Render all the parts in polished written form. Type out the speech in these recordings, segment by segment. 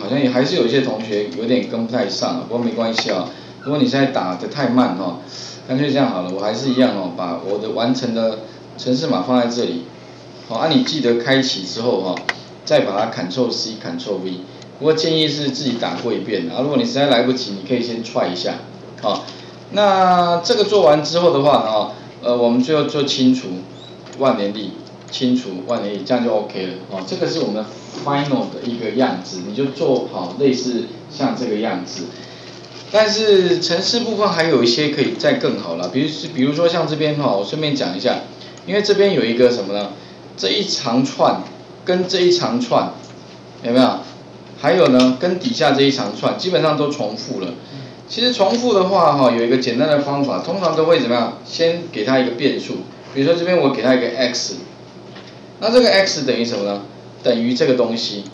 好像也还是有一些同学有点跟不太上了，不过没关系啊。如果你现在打得太慢哦，干脆这样好了，我还是一样哦，把我的完成的程式码放在这里。好，啊你记得开启之后哈，再把它 Ctrl C Ctrl V。不过建议是自己打过一遍啊，如果你实在来不及，你可以先踹一下。好，那这个做完之后的话啊，我们最后就清除万年历。 清除万年历，这样就 OK 了哦。这个是我们 final 的一个样子，你就做好类似像这个样子。但是程式部分还有一些可以再更好了，比如说像这边哈，我顺便讲一下，因为这边有一个什么呢？这一长串跟这一长串有没有？还有呢，跟底下这一长串基本上都重复了。其实重复的话哈，有一个简单的方法，通常都会怎么样？先给它一个变数，比如说这边我给它一个 x。 那这个 x 等于什么呢？等于这个东西，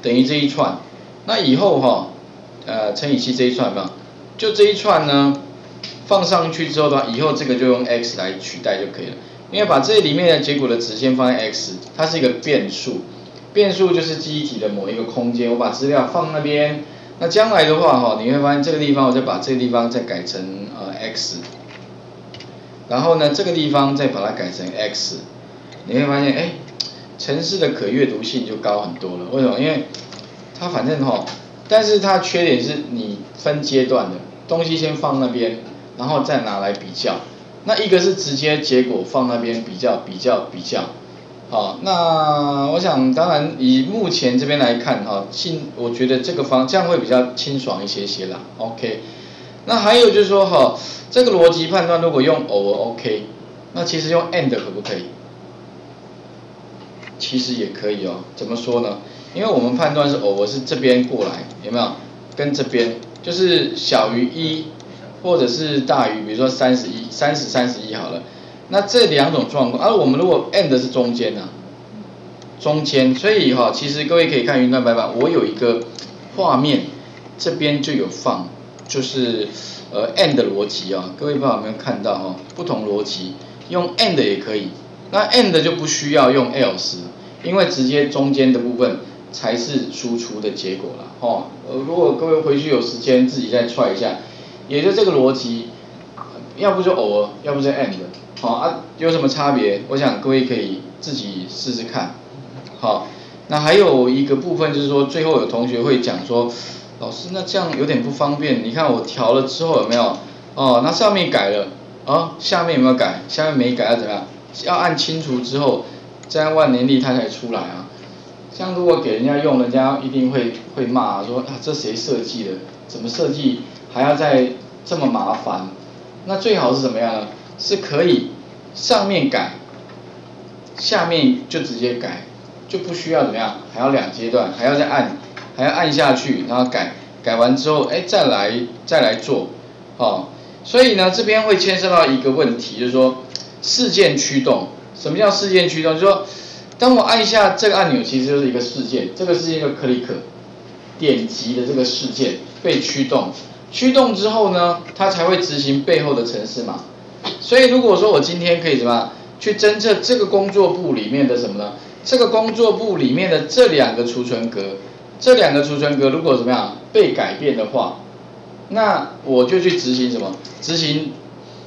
等于这一串。那以后哈、乘以7这一串嘛，就这一串呢，放上去之后的话，以后这个就用 x 来取代就可以了。因为把这里面的结果的值先放在 x， 它是一个变数，变数就是记忆体的某一个空间。我把资料放那边，那将来的话哈、你会发现这个地方，我再把这个地方再改成x， 然后呢这个地方再把它改成 x。 你会发现，哎，程式的可阅读性就高很多了。为什么？因为它反正哈，但是它缺点是你分阶段的东西先放那边，然后再拿来比较。那一个是直接结果放那边比较。好，那我想当然以目前这边来看哈，我觉得这个这样会比较清爽一些些啦。OK， 那还有就是说哈，这个逻辑判断如果用OR ，OK， 那其实用 AND 可不可以？ 其实也可以哦，怎么说呢？因为我们判断是偶尔是这边过来，有没有？跟这边就是小于1，或者是大于，比如说31好了。那这两种状况，我们如果 end 是中间呢、中间，所以哈、其实各位可以看云端白板，我有一个画面，这边就有放，就是end 逻辑啊、各位不知道有没有看到哦？不同逻辑用 end 也可以。 那 end 就不需要用 else， 因为直接中间的部分才是输出的结果了哦。如果各位回去有时间自己再try一下，也就这个逻辑，要不就偶尔，要不就 end， 好、有什么差别？我想各位可以自己试试看。好，那还有一个部分就是说，最后有同学会讲说，老师那这样有点不方便，你看我调了之后有没有？哦，那上面改了，哦，下面有没有改？下面没改要怎么样？ 要按清除之后，再按万年历它才出来啊。像如果给人家用，人家一定会骂、说啊这谁设计的？怎么设计还要再这么麻烦？那最好是怎么样呢？是可以上面改，下面就直接改，就不需要怎么样，还要两阶段，还要再按，还要按下去，然后改，改完之后哎再来做，哦。所以呢这边会牵涉到一个问题，就是说。 事件驱动，什么叫事件驱动？就是说，当我按下这个按钮，其实就是一个事件，这个事件就 click， 点击的这个事件被驱动，驱动之后呢，它才会执行背后的程式码。所以如果说我今天可以怎么样去侦测这个工作簿里面的什么呢？这个工作簿里面的这两个储存格，如果怎么样被改变的话，那我就去执行什么？执行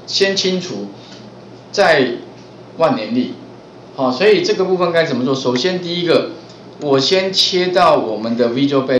先清除。 在万年历，好，所以这个部分该怎么做？首先，第一个，我先切到我们的Visual Basic。